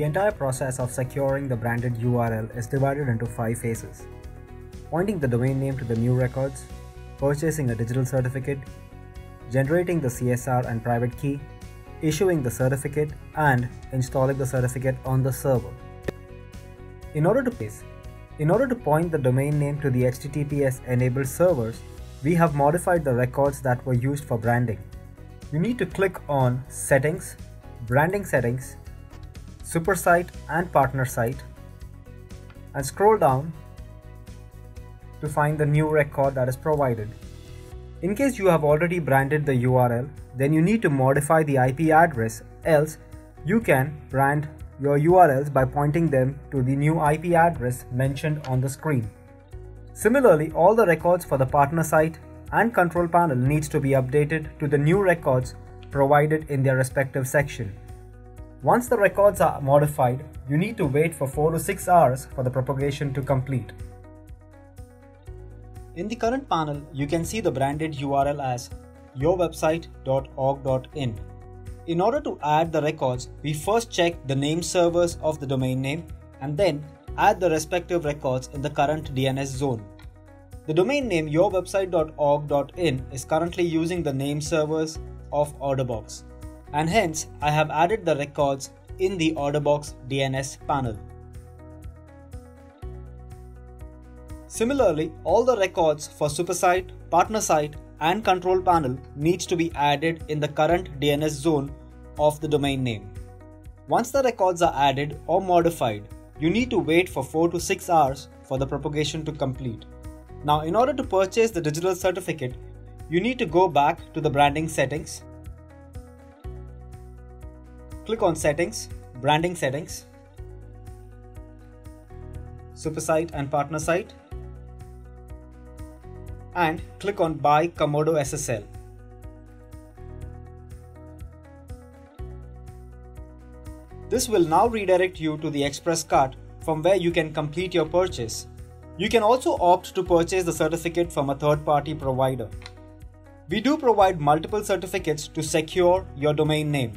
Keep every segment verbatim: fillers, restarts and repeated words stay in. The entire process of securing the branded U R L is divided into five phases: pointing the domain name to the new records, purchasing a digital certificate, generating the C S R and private key, issuing the certificate, and installing the certificate on the server. In order to place, in order to point the domain name to the H T T P S enabled servers, we have modified the records that were used for branding. You need to click on Settings, Branding Settings, SuperSite and PartnerSite, and scroll down to find the new record that is provided. In case you have already branded the U R L, then you need to modify the I P address, else you can brand your U R Ls by pointing them to the new I P address mentioned on the screen. Similarly, all the records for the partner site and control panel needs to be updated to the new records provided in their respective section. Once the records are modified, you need to wait for four to six hours for the propagation to complete. In the current panel, you can see the branded U R L as your website dot org dot in. In order to add the records, we first check the name servers of the domain name and then add the respective records in the current D N S zone. The domain name your website dot org dot in is currently using the name servers of Orderbox, and hence I have added the records in the Orderbox D N S panel. Similarly, all the records for SuperSite, PartnerSite and Control Panel needs to be added in the current D N S zone of the domain name. Once the records are added or modified, you need to wait for four to six hours for the propagation to complete. Now, in order to purchase the digital certificate, you need to go back to the branding settings. Click on Settings, Branding Settings, SuperSite and PartnerSite, and click on Buy Comodo S S L. This will now redirect you to the Express Cart from where you can complete your purchase. You can also opt to purchase the certificate from a third-party provider. We do provide multiple certificates to secure your domain name.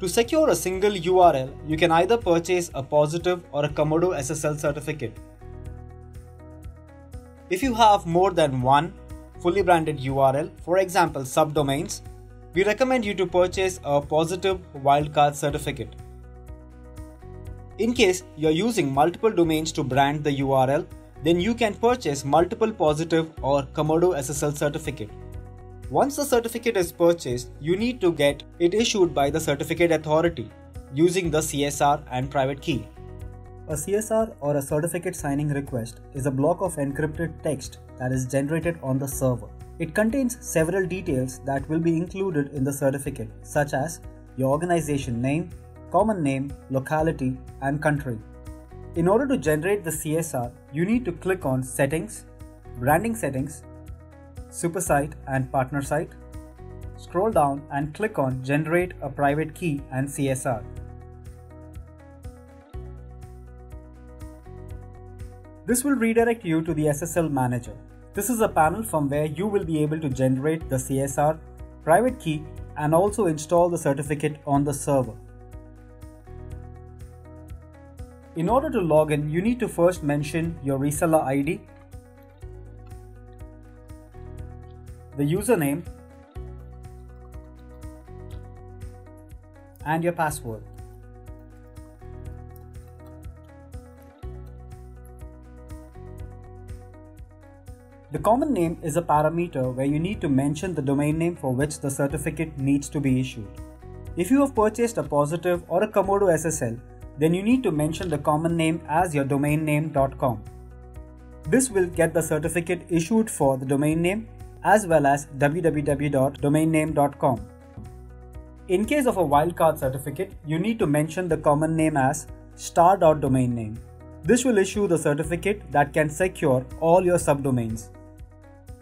To secure a single U R L, you can either purchase a Positive or a Comodo S S L certificate. If you have more than one fully branded U R L, for example subdomains, we recommend you to purchase a Positive wildcard certificate. In case you are using multiple domains to brand the U R L, then you can purchase multiple Positive or Comodo S S L certificate. Once the certificate is purchased, you need to get it issued by the certificate authority using the C S R and private key. A C S R or a certificate signing request is a block of encrypted text that is generated on the server. It contains several details that will be included in the certificate, such as your organization name, common name, locality, and country. In order to generate the C S R, you need to click on Settings, Branding Settings, SuperSite and PartnerSite. Scroll down and click on Generate a Private Key and C S R. This will redirect you to the S S L Manager. This is a panel from where you will be able to generate the C S R, private key, and also install the certificate on the server. In order to log in, you need to first mention your reseller I D, the username and your password. The common name is a parameter where you need to mention the domain name for which the certificate needs to be issued. If you have purchased a Positive or a Comodo S S L, then you need to mention the common name as your domain name dot com. This will get the certificate issued for the domain name as well as w w w dot domain name dot com. In case of a wildcard certificate, you need to mention the common name as star dot domain name. This will issue the certificate that can secure all your subdomains.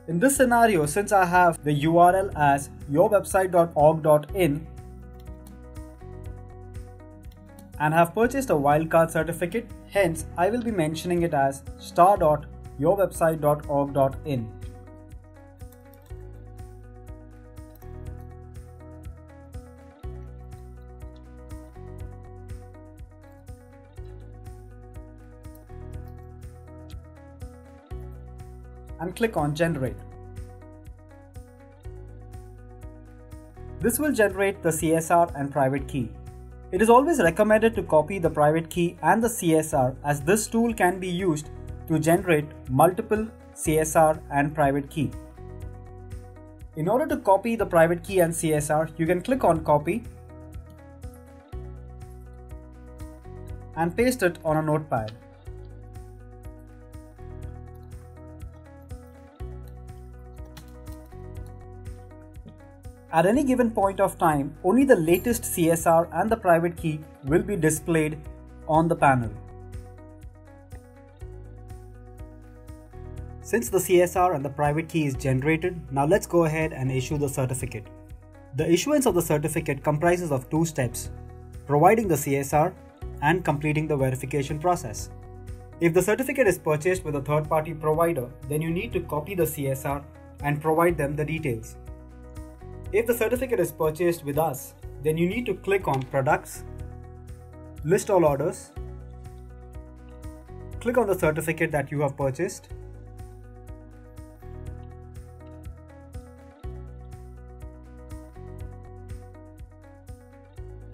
In this scenario, since I have the U R L as your website dot org dot in and have purchased a wildcard certificate, hence I will be mentioning it as star dot your website dot org dot in. and click on Generate. This will generate the C S R and private key. It is always recommended to copy the private key and the C S R, as this tool can be used to generate multiple C S R and private key. In order to copy the private key and C S R, you can click on Copy and paste it on a notepad. At any given point of time, only the latest C S R and the private key will be displayed on the panel. Since the C S R and the private key is generated, now let's go ahead and issue the certificate. The issuance of the certificate comprises of two steps: providing the C S R and completing the verification process. If the certificate is purchased with a third-party provider, then you need to copy the C S R and provide them the details. If the certificate is purchased with us, then you need to click on Products, list all orders, click on the certificate that you have purchased,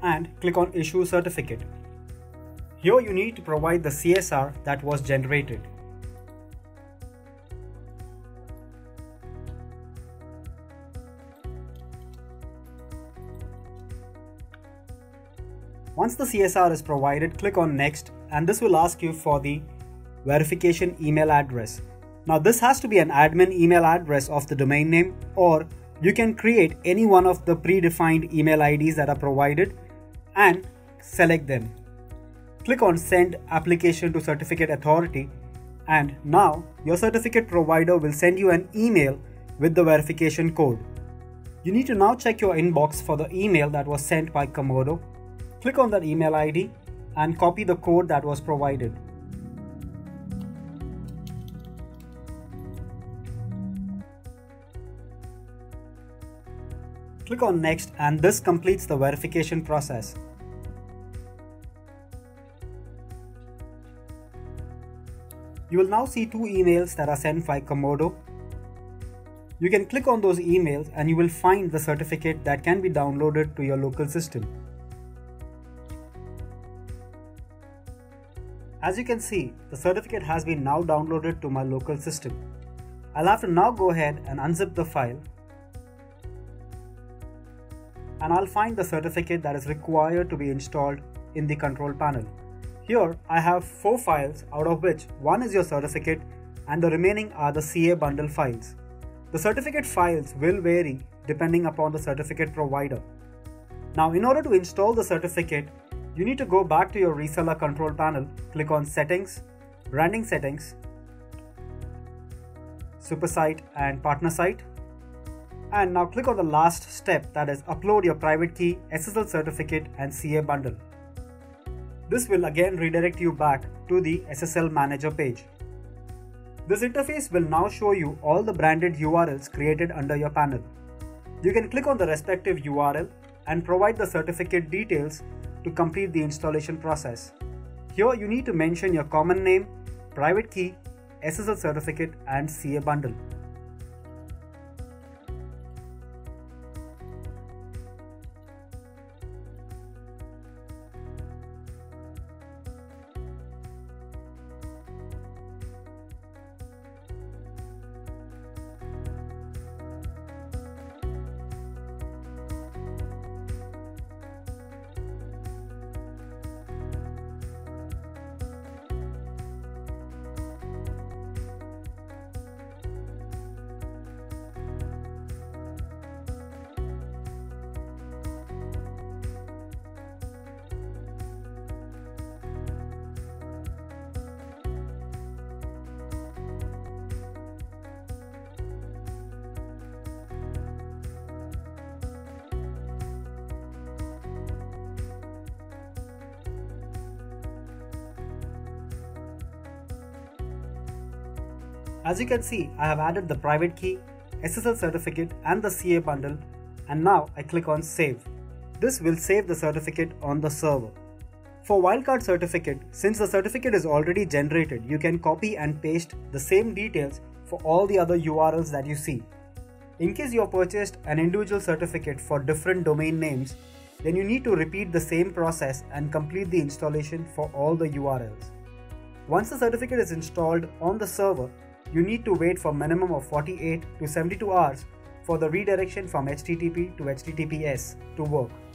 and click on Issue Certificate. Here you need to provide the C S R that was generated. Once the C S R is provided, click on Next, and this will ask you for the verification email address. Now this has to be an admin email address of the domain name, or you can create any one of the predefined email I Ds that are provided and select them. Click on Send Application to Certificate Authority, and now your certificate provider will send you an email with the verification code. You need to now check your inbox for the email that was sent by Comodo. Click on that email I D and copy the code that was provided. Click on Next, and this completes the verification process. You will now see two emails that are sent by Comodo. You can click on those emails and you will find the certificate that can be downloaded to your local system. As you can see, the certificate has been now downloaded to my local system. I'll have to now go ahead and unzip the file, and I'll find the certificate that is required to be installed in the control panel. Here I have four files, out of which one is your certificate and the remaining are the C A bundle files. The certificate files will vary depending upon the certificate provider. Now, in order to install the certificate, you need to go back to your reseller control panel, click on Settings, Branding Settings, SuperSite and PartnerSite, and now click on the last step, that is upload your private key, S S L certificate and C A bundle. This will again redirect you back to the S S L manager page. This interface will now show you all the branded U R Ls created under your panel. You can click on the respective U R L and provide the certificate details to complete the installation process. Here you need to mention your common name, private key, S S L certificate and C A bundle. As you can see, I have added the private key, S S L certificate and the C A bundle, and now I click on Save. This will save the certificate on the server. For wildcard certificate, since the certificate is already generated, you can copy and paste the same details for all the other U R Ls that you see. In case you have purchased an individual certificate for different domain names, then you need to repeat the same process and complete the installation for all the U R Ls. Once the certificate is installed on the server, you need to wait for a minimum of forty-eight to seventy-two hours for the redirection from H T T P to H T T P S to work.